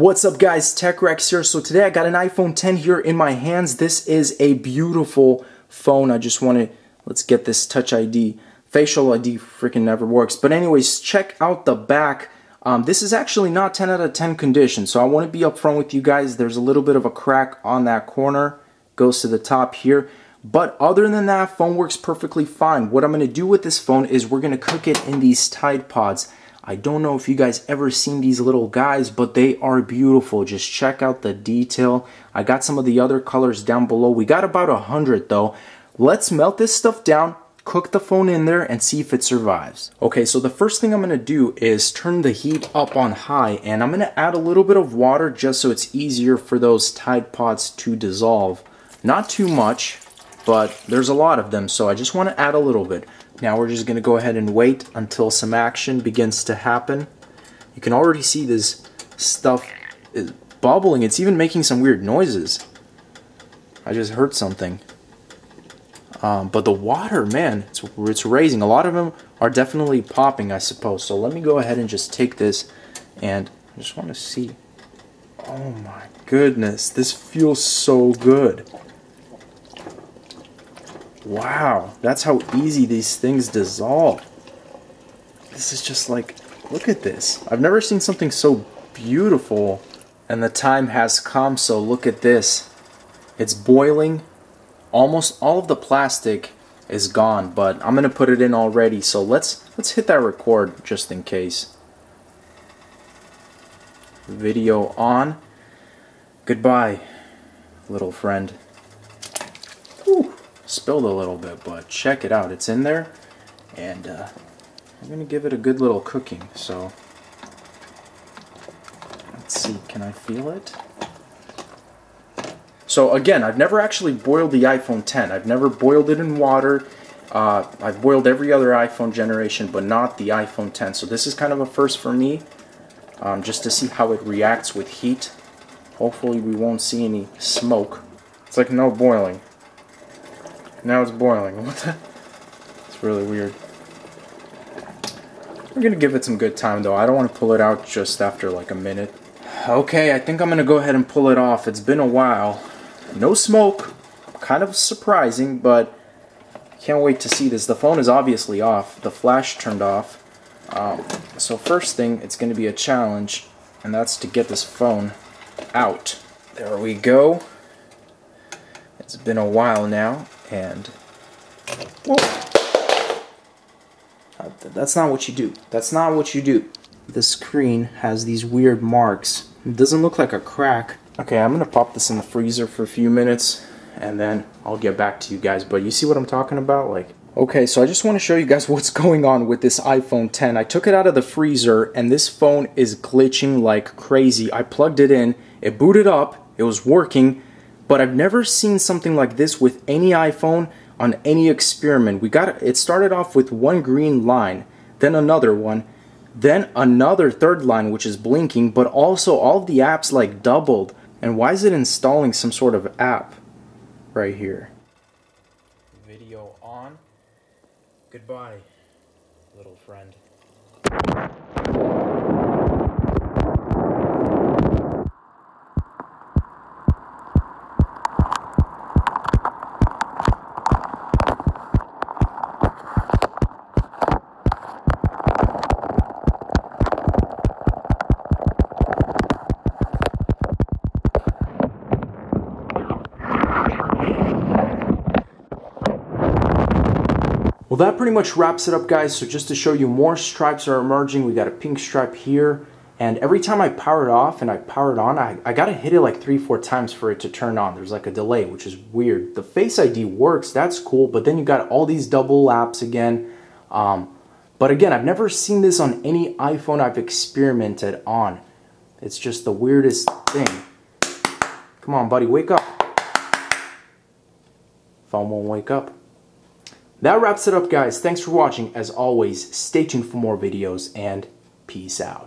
What's up guys, TechRax here. So today I got an iPhone X here in my hands. This is a beautiful phone. Let's get this Touch ID. Facial ID freaking never works. But anyways, check out the back. This is actually not 10 out of 10 condition. So I want to be upfront with you guys. There's a little bit of a crack on that corner. Goes to the top here. But other than that, phone works perfectly fine. What I'm going to do with this phone is we're going to cook it in these Tide Pods. I don't know if you guys ever seen these little guys, but they are beautiful. Just check out the detail. I got some of the other colors down below. We got about 100 though. Let's melt this stuff down, cook the phone in there, and see if it survives. Okay, so the first thing I'm gonna do is turn the heat up on high, and I'm gonna add a little bit of water just so it's easier for those Tide Pods to dissolve. Not too much, but there's a lot of them, so I just wanna add a little bit. Now we're just gonna go ahead and wait until some action begins to happen. You can already see this stuff is bubbling. It's even making some weird noises. I just heard something. But the water, man, it's raising. A lot of them are definitely popping, I suppose. So let me go ahead and just take this, and I just wanna see. Oh my goodness, this feels so good. Wow, that's how easy these things dissolve. This is just like, look at this. I've never seen something so beautiful. And the time has come, so look at this. It's boiling. Almost all of the plastic is gone, but I'm gonna put it in already, so let's hit that record just in case. Video on. Goodbye, little friend. Spilled a little bit, but check it out, it's in there, and I'm gonna give it a good little cooking. So let's see, can I feel it? So again, I've never actually boiled the iPhone X. I've never boiled it in water. I've boiled every other iPhone generation, but not the iPhone X. So this is kind of a first for me, just to see how it reacts with heat. Hopefully we won't see any smoke. It's like no boiling. Now it's boiling. What the? It's really weird. We're gonna give it some good time though. I don't want to pull it out just after like a minute. Okay, I think I'm gonna go ahead and pull it off. It's been a while. No smoke. Kind of surprising, but can't wait to see this. The phone is obviously off. The flash turned off. So first thing, it's gonna be a challenge, and that's to get this phone out. There we go. It's been a while now, and whoa. That's not what you do. That's not what you do. The screen has these weird marks. It doesn't look like a crack. Okay, I'm gonna pop this in the freezer for a few minutes, and then I'll get back to you guys. But you see what I'm talking about? Like, okay, so I just want to show you guys what's going on with this iPhone X. I took it out of the freezer, and this phone is glitching like crazy. I plugged it in, it booted up, it was working, but I've never seen something like this with any iPhone on any experiment. It started off with one green line, then another one, then another third line which is blinking, but also all of the apps like doubled. And why is it installing some sort of app right here? Video on. Goodbye, little friend. Well, that pretty much wraps it up, guys. So just to show you, more stripes are emerging. We got a pink stripe here, and every time I power it off and I power it on, I gotta hit it like 3-4 times for it to turn on. There's like a delay, which is weird. The Face ID works, that's cool, but then you got all these double apps again. But again, I've never seen this on any iPhone I've experimented on. It's just the weirdest thing. Come on, buddy, wake up. Phone won't wake up. That wraps it up, guys. Thanks for watching. As always, stay tuned for more videos, and peace out.